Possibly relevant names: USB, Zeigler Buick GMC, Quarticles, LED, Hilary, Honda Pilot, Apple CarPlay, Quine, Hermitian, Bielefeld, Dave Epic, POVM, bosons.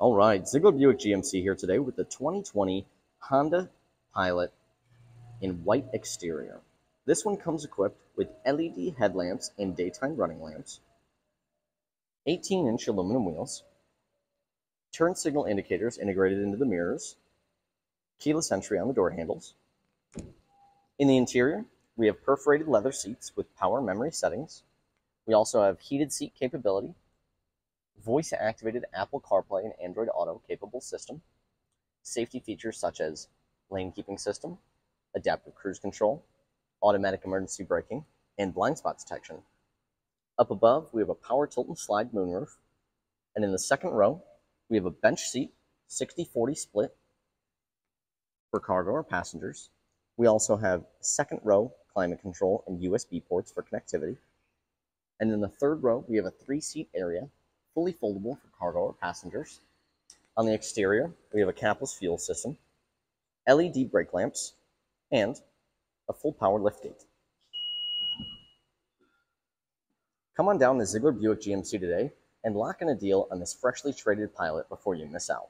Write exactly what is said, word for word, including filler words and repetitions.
All right, Zeigler Buick G M C here today with the twenty twenty Honda Pilot in white exterior. This one comes equipped with L E D headlamps and daytime running lamps, eighteen inch aluminum wheels, turn signal indicators integrated into the mirrors, keyless entry on the door handles. In the interior, we have perforated leather seats with power memory settings. We also have heated seat capability, voice-activated Apple CarPlay and Android Auto capable system, safety features such as lane keeping system, adaptive cruise control, automatic emergency braking, and blind spot detection. Up above, we have a power tilt and slide moonroof, and in the second row, we have a bench seat, sixty forty split for cargo or passengers. We also have second row climate control and U S B ports for connectivity. And in the third row, we have a three-seat area, fully foldable for cargo or passengers. On the exterior, we have a capless fuel system, L E D brake lamps, and a full power liftgate. Come on down to Zeigler Buick G M C today and lock in a deal on this freshly traded Pilot before you miss out.